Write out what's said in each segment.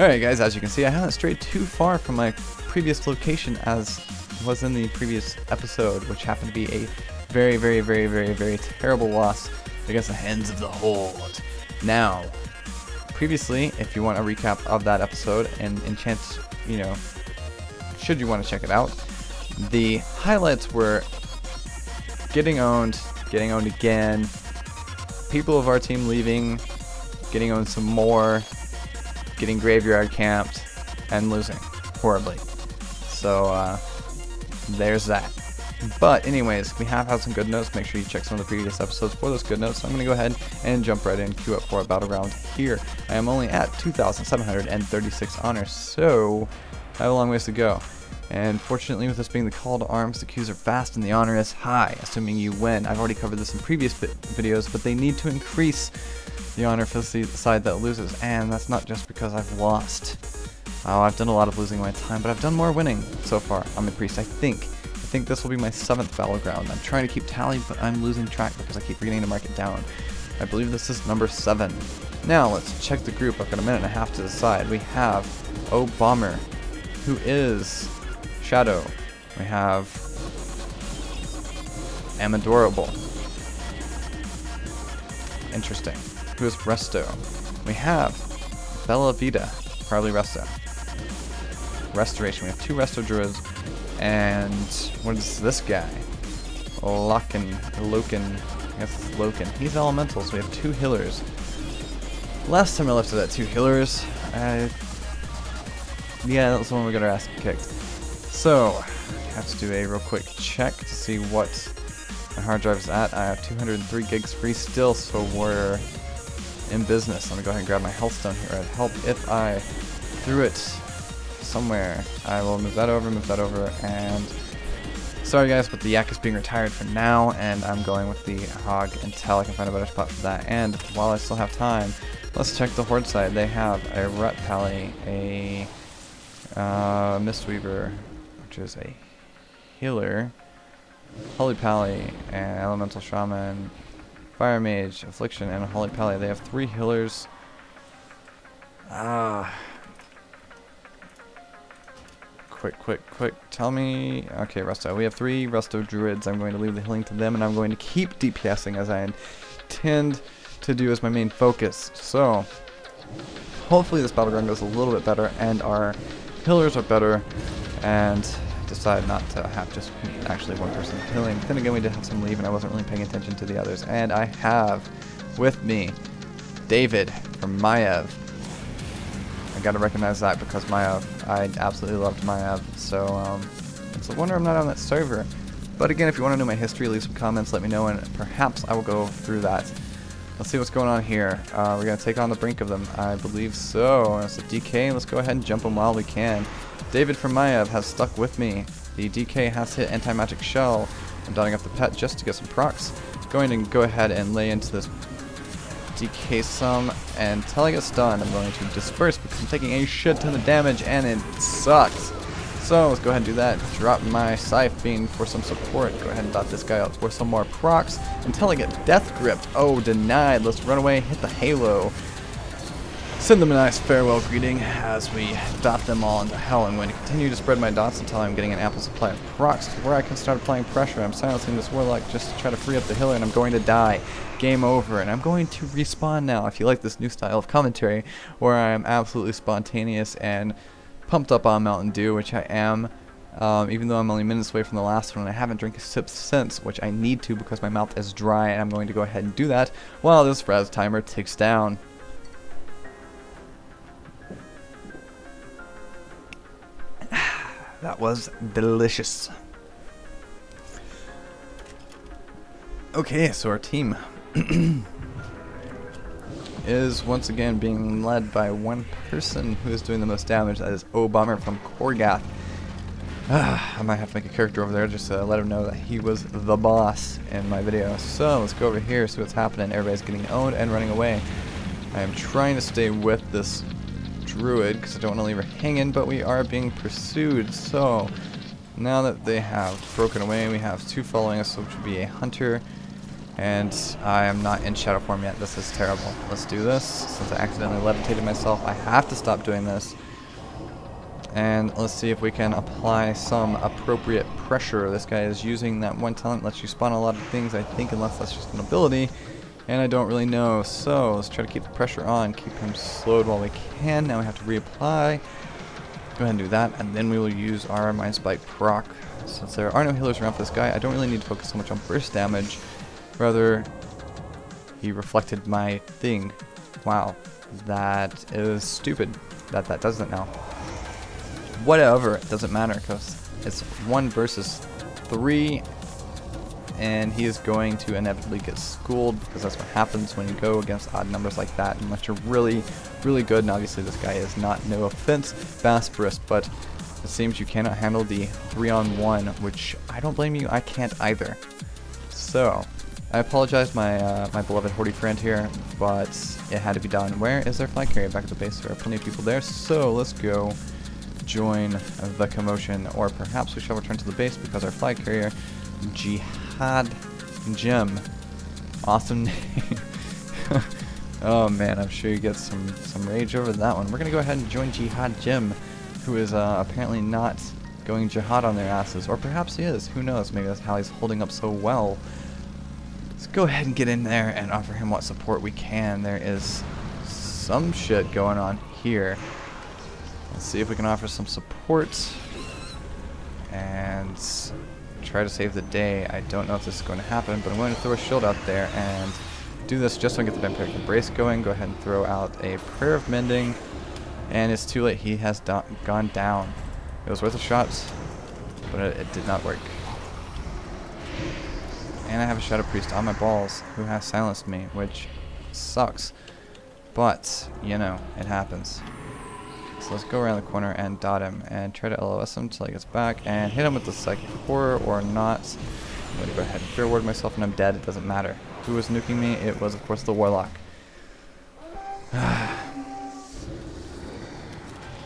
Alright guys, as you can see, I haven't strayed too far from my previous location as was in the previous episode, which happened to be a very, very terrible loss against the Hands of the Horde. Now, previously, if you want a recap of that episode, and in chance, you know, should you want to check it out, the highlights were getting owned again, people of our team leaving, getting owned some more, getting graveyard camped, and losing horribly. So, there's that. But anyways, we have had some good notes. Make sure you check some of the previous episodes for those good notes. So I'm going to go ahead and jump right in, queue up for a battleground here. I am only at 2,736 honors, so I have a long ways to go. And fortunately, with this being the call to arms, the queues are fast and the honor is high, assuming you win. I've already covered this in previous videos, but they need to increase the honor for the side that loses, and that's not just because I've lost. Oh, I've done a lot of losing my time, but I've done more winning so far on the priest, I think. I think this will be my 7th battleground. I'm trying to keep tally, but I'm losing track because I keep forgetting to mark it down. I believe this is number 7. Now let's check the group. I've got a minute and a half to decide. We have Obomber, who is Shadow. We have Amadorable, interesting, who is Resto. We have Bella Vita, probably Resto. Restoration. We have 2 Resto Druids. And what is this guy? Loken. I guess it's Loken. He's elemental, so we have 2 healers. Last time I left it at 2 healers. Yeah, that was the one we got our ass kicked. So, I have to do a real quick check to see what my hard drive is at. I have 203 gigs free still, so we're in business. Let me go ahead and grab my health stone here. It'd help if I threw it somewhere. I will move that over, and sorry guys, but the yak is being retired for now, and I'm going with the hog until I can find a better spot for that. And while I still have time, let's check the horde side. They have a rut pally, a mistweaver, which is a healer, holy pally, an elemental shaman, fire mage, affliction, and a holy pally. They have 3 healers. Quick, tell me. Okay, Resto. We have 3 Resto Druids. I'm going to leave the healing to them, and I'm going to keep DPSing as I intend to do as my main focus. So, hopefully this battleground goes a little bit better, and our healers are better, and decide not to have just actually one person healing. Then again, we did have some leave, and I wasn't really paying attention to the others. And I have with me David from Maiev. I gotta recognize that because Maiev, I absolutely loved Maiev, so it's a wonder I'm not on that server. But again, if you want to know my history, leave some comments, let me know, and perhaps I will go through that. Let's see what's going on here. We're gonna take on the brink of them, I believe so. It's a DK. Let's go ahead and jump them while we can. David from Maiev has stuck with me. The DK has hit anti-magic shell. I'm dotting up the pet just to get some procs. Going to go ahead and lay into this DK some, and until I get stunned, I'm going to disperse because I'm taking a shit ton of damage and it sucks. So let's go ahead and do that. Drop my Scythe Bean for some support. Go ahead and dot this guy out for some more procs until I get death gripped. Oh, denied. Let's run away, hit the halo. Send them a nice farewell greeting as we dot them all into hell. I'm going to continue to spread my dots until I'm getting an ample supply of procs to where I can start applying pressure. I'm silencing this warlock just to try to free up the healer, and I'm going to die. Game over, and I'm going to respawn now. If you like this new style of commentary where I am absolutely spontaneous and pumped up on Mountain Dew, which I am, even though I'm only minutes away from the last one and I haven't drank a sip since, which I need to because my mouth is dry, and I'm going to go ahead and do that while this res timer ticks down. That was delicious. Okay, so our team is once again being led by one person who is doing the most damage. That is Obomber from Korgath. I might have to make a character over there just to let him know that he was the boss in my video. So let's go over here, see what's happening. Everybody's getting owned and running away. I am trying to stay with this druid because I don't want to leave her hanging, but we are being pursued. So now that they have broken away, we have 2 following us, which would be a hunter And I am not in shadow form yet. This is terrible. Let's do this. Since I accidentally levitated myself, I have to stop doing this. And let's see if we can apply some appropriate pressure. This guy is using that one talent, lets you spawn a lot of things, I think, unless that's just an ability. And I don't really know. So let's try to keep the pressure on. Keep him slowed while we can. Now we have to reapply. Go ahead and do that, and then we will use our Mind Spike proc. Since there are no healers around for this guy, I don't really need to focus so much on burst damage. Rather, he reflected my thing. Wow, that is stupid that that doesn't now. Whatever, it doesn't matter because it's 1 versus 3, and he is going to inevitably get schooled because that's what happens when you go against odd numbers like that unless you're really, really good. And obviously this guy is not, no offense, Vasperist, but it seems you cannot handle the 3-on-1, which I don't blame you, I can't either. So I apologize, my beloved Horty friend here, but it had to be done. Where is their flag carrier? Back at the base, there are plenty of people there, so let's go join the commotion, or perhaps we shall return to the base because our flag carrier, Jihad Jim, awesome name. Oh man, I'm sure you get some rage over that one. We're gonna go ahead and join Jihad Jim, who is apparently not going jihad on their asses, or perhaps he is, who knows, maybe that's how he's holding up so well. Let's go ahead and get in there and offer him what support we can. There is some shit going on here. Let's see if we can offer some support and try to save the day. I don't know if this is going to happen, but I'm going to throw a shield out there and do this just so I can get the vampiric embrace going. Go ahead and throw out a prayer of mending, and it's too late. He has gone down. It was worth a shot, but it did not work. And I have a Shadow Priest on my balls who has silenced me, which sucks. But, you know, it happens. So let's go around the corner and dot him and try to LOS him until he gets back and hit him with the Psychic Horror or not. I'm going to go ahead and Fear Ward myself and I'm dead. It doesn't matter. Who was nuking me? It was, of course, the Warlock.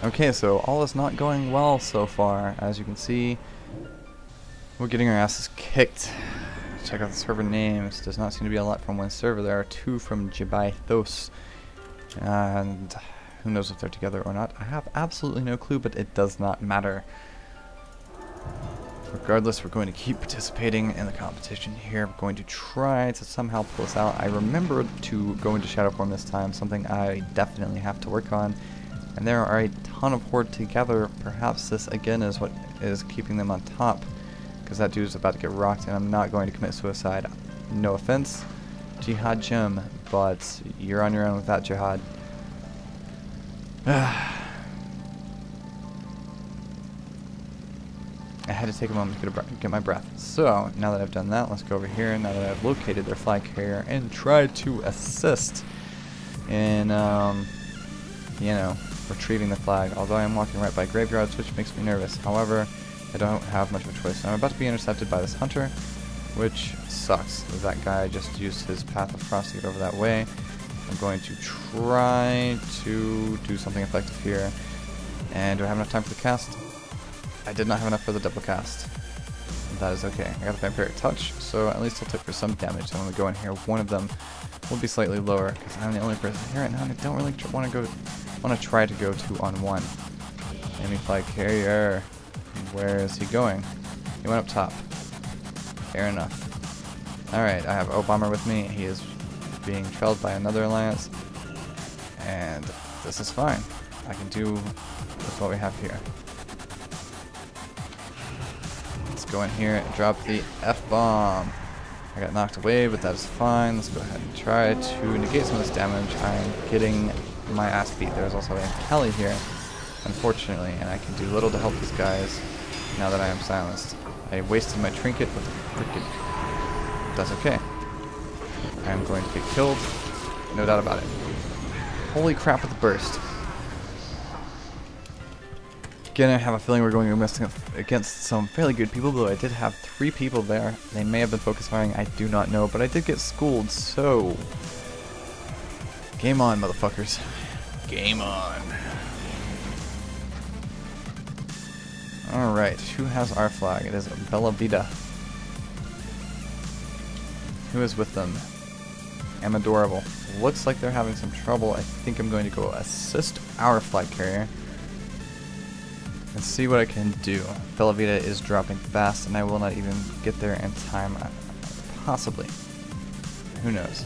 Okay, so all is not going well so far. As you can see, we're getting our asses kicked. Check out the server names. Does not seem to be a lot from one server. There are 2 from Jibai Thos, and who knows if they're together or not. I have absolutely no clue, but it does not matter. Regardless, we're going to keep participating in the competition here. I'm going to try to somehow pull this out. I remembered to go into shadow form this time, something I definitely have to work on. And there are a ton of horde together. Perhaps this again is what is keeping them on top. Because that dude's about to get rocked, and I'm not going to commit suicide. No offense, Jihad Jim, but you're on your own without Jihad. I had to take a moment to get my breath. So, now that I've done that, let's go over here. Now that I've located their flag carrier and try to assist in, you know, retrieving the flag. Although I am walking right by graveyards, which makes me nervous. However, I don't have much of a choice. I'm about to be intercepted by this hunter, which sucks. That guy just used his Path of Frost to get over that way. I'm going to try to do something effective here. And do I have enough time for the cast? I did not have enough for the double cast. That is okay. I got the vampiric touch, so at least I'll take for some damage. So when we go in here, one of them will be slightly lower because I'm the only person here right now, and I don't really want to try to go 2-on-1. Enemy flag carrier. Where is he going? He went up top. Fair enough. Alright, I have Obomber with me. He is being trailed by another alliance. And this is fine. I can do with what we have here. Let's go in here and drop the F-bomb. I got knocked away, but that is fine. Let's go ahead and try to negate some of this damage. I'm getting my ass beat. There's also a Kelly here, unfortunately, and I can do little to help these guys now that I am silenced. I wasted my trinket with the frickin'. That's okay. I am going to get killed, no doubt about it. Holy crap with the burst. Again, I have a feeling we're going to be against some fairly good people, though I did have 3 people there. They may have been focus firing, I do not know, but I did get schooled, so game on, motherfuckers. Game on. Alright, who has our flag? It is Bella Vita. Who is with them? Amadorable. Looks like they're having some trouble. I think I'm going to go assist our flag carrier and see what I can do. Bella Vita is dropping fast, and I will not even get there in time, possibly. Who knows?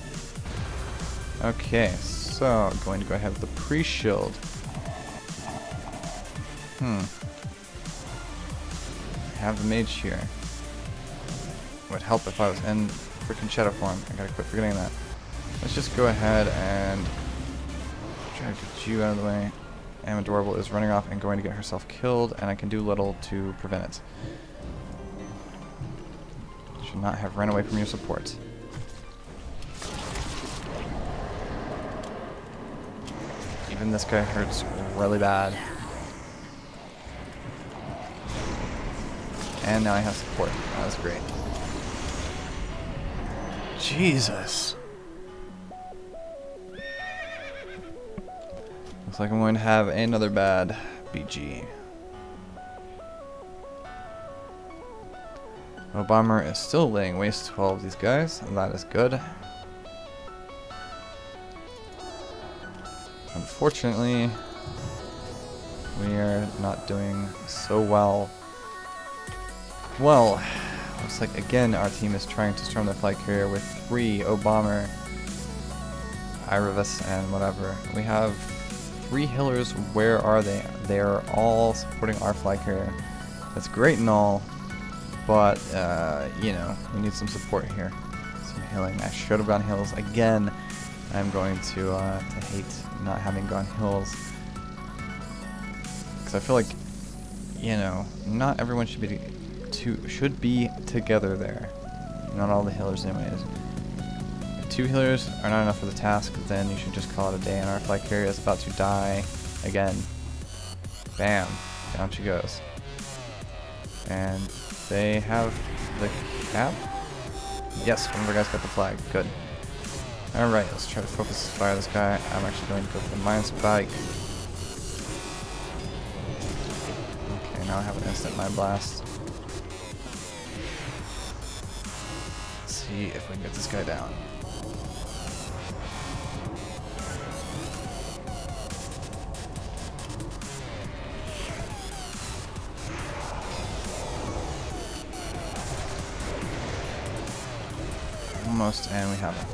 Okay, so I'm going to go ahead with the pre-shield. I have the mage here. It would help if I was in freaking shadow form. I gotta quit forgetting that. Let's just go ahead and try to get you out of the way. Amadorable is running off and going to get herself killed, and I can do little to prevent it. Should not have run away from your support. Even this guy hurts really bad. And now I have support. That was great. Jesus. Looks like I'm going to have another bad BG. Obomber is still laying waste to all of these guys, and that is good. Unfortunately, we are not doing so well. Well, looks like again our team is trying to storm the flag carrier with 3 Obomber, Iravis, and whatever. We have 3 healers. Where are they? They are all supporting our flag carrier. That's great and all, but you know, we need some support here, some healing. I should have gone heals again. I'm going to hate not having gone heals, because I feel like, you know, not everyone should be together there. Not all the healers anyways. If 2 healers are not enough for the task, then you should just call it a day, and our flag carrier is about to die again. Bam. Down she goes. And they have the cap? Yes, one of our guys got the flag. Good. Alright, let's try to focus fire this guy. I'm actually going to go for the mine spike. Okay, now I have an instant mine blast. See if we can get this guy down. Almost, and we have it.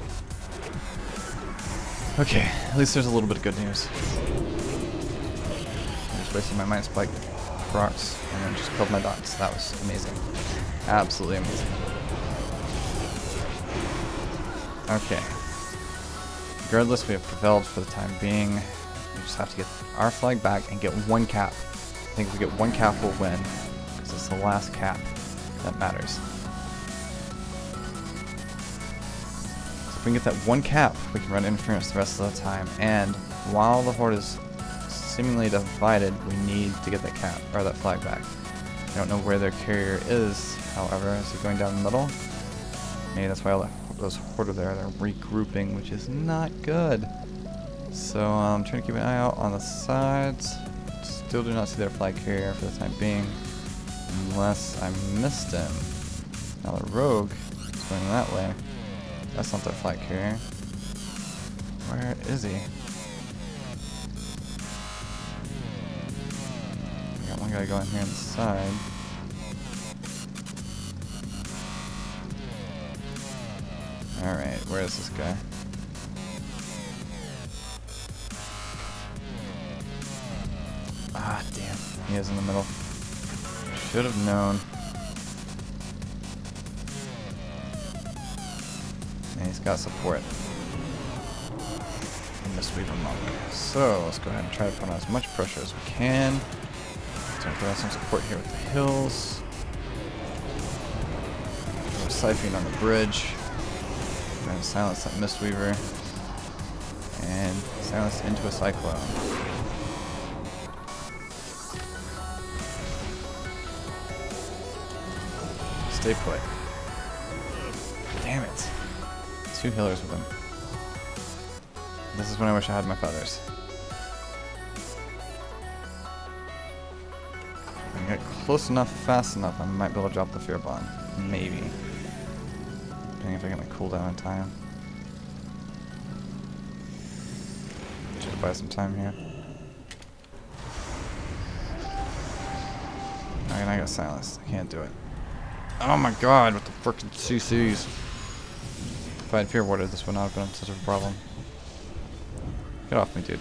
Okay, at least there's a little bit of good news. I'm just wasting my mind spike rocks, and then just killed my dots. That was amazing. Absolutely amazing. Okay. Regardless, we have prevailed for the time being. We just have to get our flag back and get 1 cap. I think if we get 1 cap, we'll win, because it's the last cap that matters. So if we can get that 1 cap, we can run interference the rest of the time. And while the horde is seemingly divided, we need to get that cap or that flag back. I don't know where their carrier is, however. Is it going down the middle? Maybe that's why I left. Those horde there, they're regrouping, which is not good. So I'm trying to keep an eye out on the sides. Still do not see their flag carrier for the time being, unless I missed him. Now the rogue is going that way. That's not their flag carrier. Where is he? I got one guy going here on the side. Alright, where is this guy? Ah, damn. He is in the middle. Should have known. And he's got support. And just leave him up. So, let's go ahead and try to put on as much pressure as we can. Let's put on some support here with the hills. We're siphoning on the bridge. And silence that Mistweaver, and silence into a Cyclone. Stay put. Damn it. 2 healers with him. This is when I wish I had my feathers. If I get close enough, fast enough, I might be able to drop the fear bomb. Maybe. Seeing if they're gonna cool down in time. Should buy some time here. I got silenced. I can't do it. Oh my god, with the frickin' CCs. If I had pure water, this would not have been such a problem. Get off me, dude.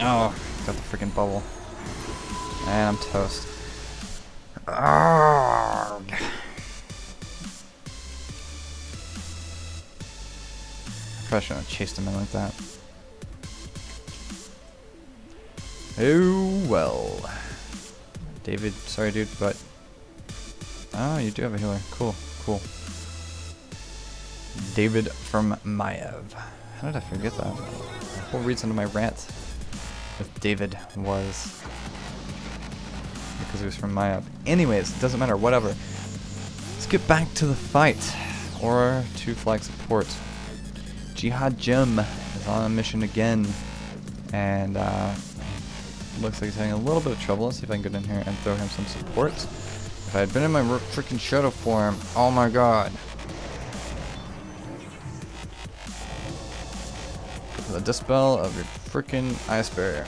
Oh, got the frickin' bubble. And I'm toast. Arrgh. Probably shouldn't have chased him in like that. Oh well. David, sorry dude, but... Oh, you do have a healer. Cool, cool. David from Maiev. How did I forget that? The whole reason of my rant with David was... because he was from Maiev. Anyways, it doesn't matter, whatever. Let's get back to the fight. Or to flag support. Jihad Jim is on a mission again. And looks like he's having a little bit of trouble. Let's see if I can get in here and throw him some support. If I had been in my freaking shadow form, oh my god. The dispel of your freaking ice barrier.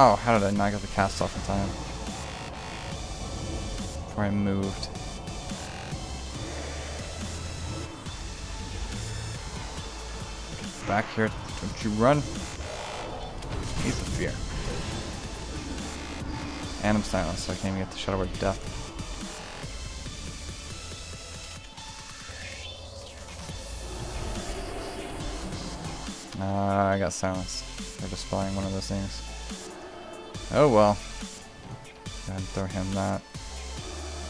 Oh, how did I not get the cast off in time? Before I moved. Get back here. Don't you run. He's in fear. And I'm silenced, so I can't even get the shadow word death. I got silenced. They're just spawning one of those things. Oh well. Go ahead and throw him that.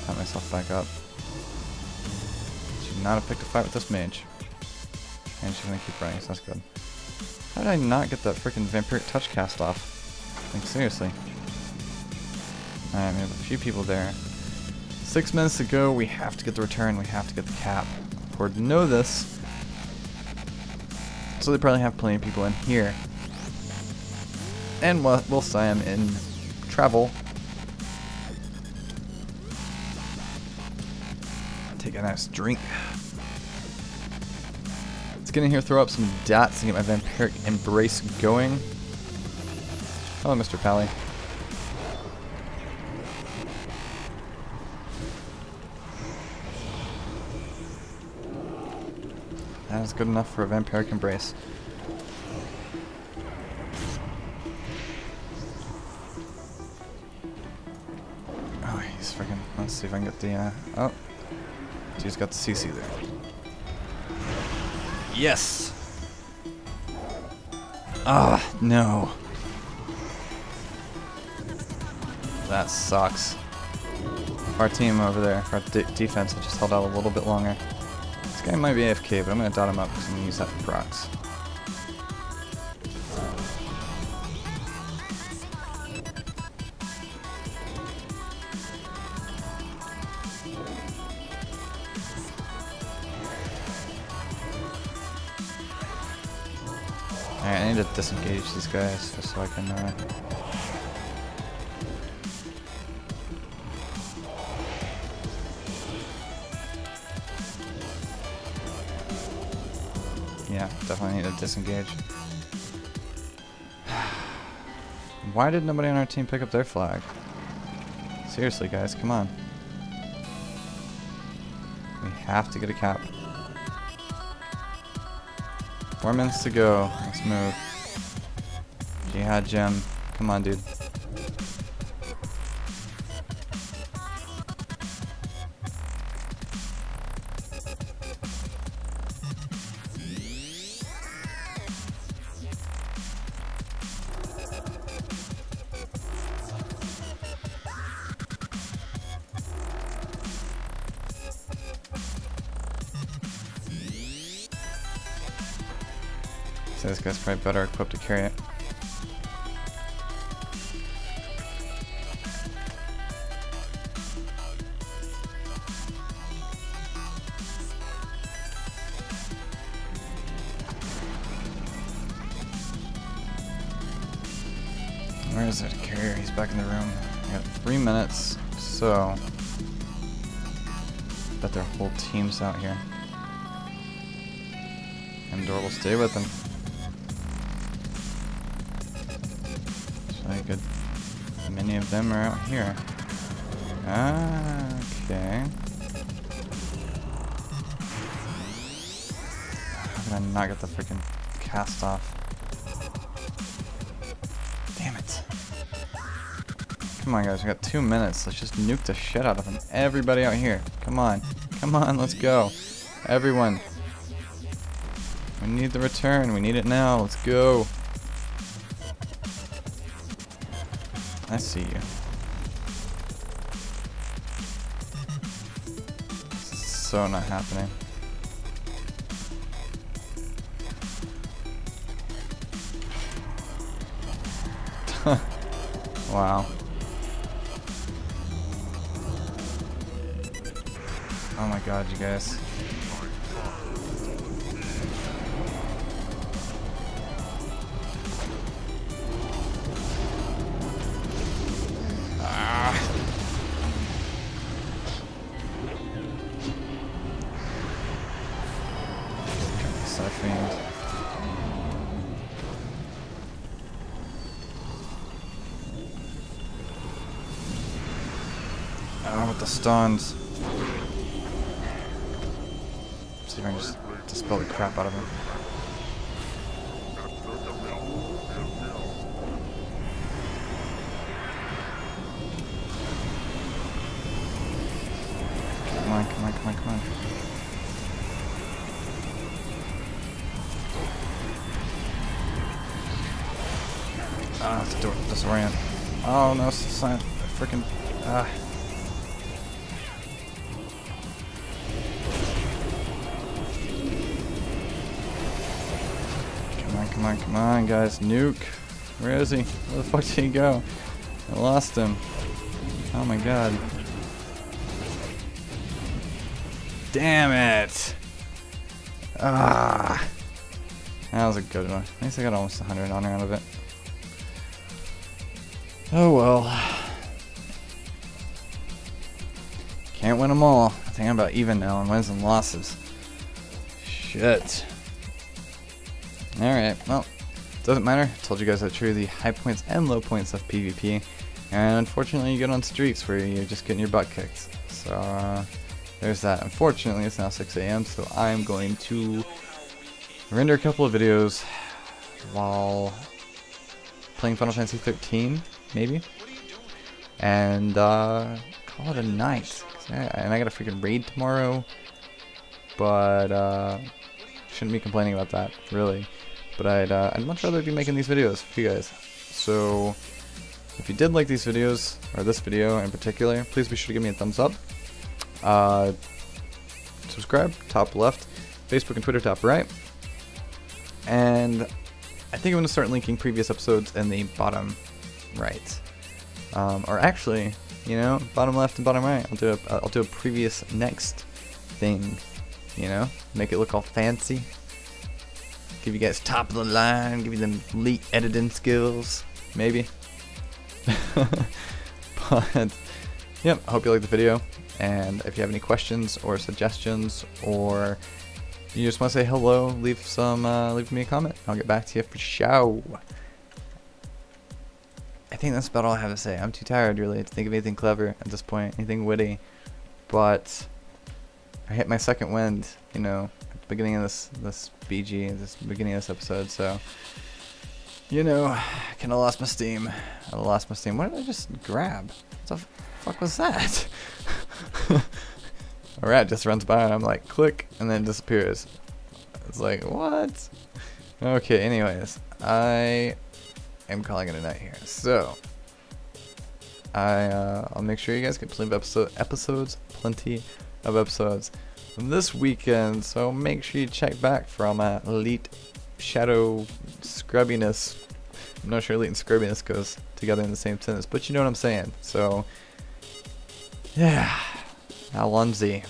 Pat myself back up. Should not have picked a fight with this mage. And she's gonna keep running, so that's good. How did I not get that freaking vampiric touch cast off? Like seriously. Alright, we have a few people there. 6 minutes to go, we have to get the return, we have to get the cap. Horde know this. So they probably have plenty of people in here. And whilst I am in travel, take a nice drink. Let's get in here, throw up some dots, and get my vampiric embrace going. Hello, Mr. Pally. That is good enough for a vampiric embrace. Let's see if I can get the, oh, she's got the CC there. Yes! Ah, no. That sucks. Our team over there, our defense, I just held out a little bit longer. This guy might be AFK, but I'm going to dot him up because I'm going to use that for procs. Alright, I need to disengage these guys just so I can yeah, definitely need to disengage. Why did nobody on our team pick up their flag? Seriously guys, come on. We have to get a cap. 4 minutes to go. Let's move. Jihad Jim. Come on, dude. So this guy's probably better equipped to carry it. Where is that carrier? He's back in the room. I got 3 minutes, so bet their whole team's out here. Amador will stay with them. So a good many of them are out here. Ah, okay. How did I not get the freaking cast off? Damn it. Come on guys, we got 2 minutes. Let's just nuke the shit out of them. Everybody out here. Come on. Come on, let's go. Everyone. We need the return. We need it now. Let's go. I see you. This is so not happening. Wow. Oh my god, you guys. Stuns. Let's see if I can just dispel the crap out of him. Come on, come on, come on, come on. Ah, it's disorient. Oh no, it's silent. Freaking. Ah. Come on, come on, guys. Nuke. Where is he? Where the fuck did he go? I lost him. Oh my god. Damn it. Ah. That was a good one. At least I got almost 100 honor out of it. Oh well. Can't win them all. I think I'm about even now on wins and losses. Shit. Alright, well, doesn't matter. Told you guys I true the high points and low points of PvP, and unfortunately you get on streaks where you're just getting your butt kicked. So, there's that. Unfortunately, it's now 6 a.m., so I'm going to render a couple of videos while playing Final Fantasy 13, maybe, and call it a night. And I got a freaking raid tomorrow, but shouldn't be complaining about that, really. But I'd much rather be making these videos for you guys. So, if you did like these videos, or this video in particular, please be sure to give me a thumbs up. Subscribe, top left. Facebook and Twitter, top right. And I think I'm going to start linking previous episodes in the bottom right. Or actually, you know, bottom left and bottom right. I'll do a previous next thing. You know, make it look all fancy. Give you guys top of the line, give you them elite editing skills, maybe. But, yep, I hope you liked the video. And if you have any questions or suggestions, or you just want to say hello, leave me a comment. I'll get back to you for show. I think that's about all I have to say. I'm too tired, really, to think of anything clever at this point, anything witty. But I hit my second wind, you know, at the beginning of this beginning of this episode, so, you know, I kinda lost my steam. I lost my steam. What did I just grab? What the fuck was that? A rat just runs by and I'm like, click, and then it disappears. It's like, what? Okay, anyways, I am calling it a night here, so I'll make sure you guys get plenty of episodes this weekend, so make sure you check back for all my elite shadow scrubbiness. I'm not sure elite and scrubbiness goes together in the same sentence, but you know what I'm saying. So yeah, Alonzi.